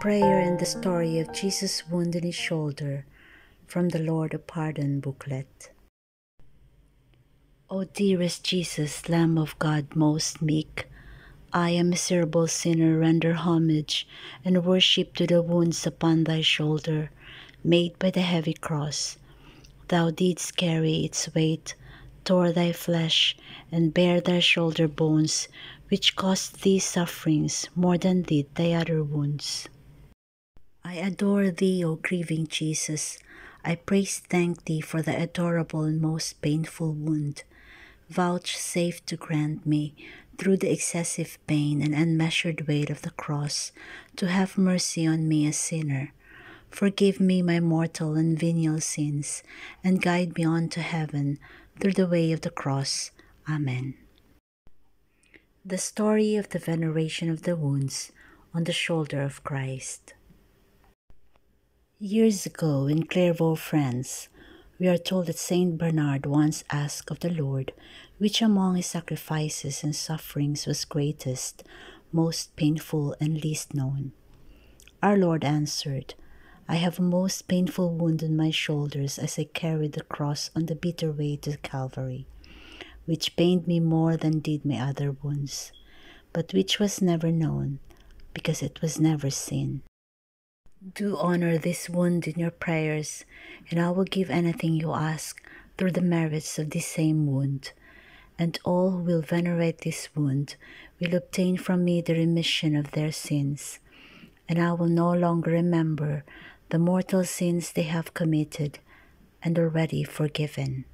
prayer and the story of Jesus' wound in his shoulder from the Lord of Pardon booklet. O dearest Jesus, Lamb of God most meek, I, a miserable sinner, render homage and worship to the wounds upon thy shoulder, made by the heavy cross. Thou didst carry its weight, tore thy flesh, and bare thy shoulder bones, which caused thee sufferings more than did thy other wounds. I adore thee, O grieving Jesus. I praise thank thee for the adorable and most painful wound. Vouchsafe to grant me, through the excessive pain and unmeasured weight of the cross, to have mercy on me a sinner. Forgive me my mortal and venial sins, and guide me on to heaven through the way of the cross. Amen. The story of the veneration of the wounds on the shoulder of Christ. Years ago in Clairvaux, France, we are told that Saint Bernard once asked of the Lord which among his sacrifices and sufferings was greatest, most painful, and least known. Our Lord answered, I have a most painful wound on my shoulders as I carried the cross on the bitter way to Calvary, which pained me more than did my other wounds, but which was never known, because it was never seen. Do honor this wound in your prayers, and I will give anything you ask through the merits of this same wound. And all who will venerate this wound will obtain from me the remission of their sins, and I will no longer remember the mortal sins they have committed and already forgiven.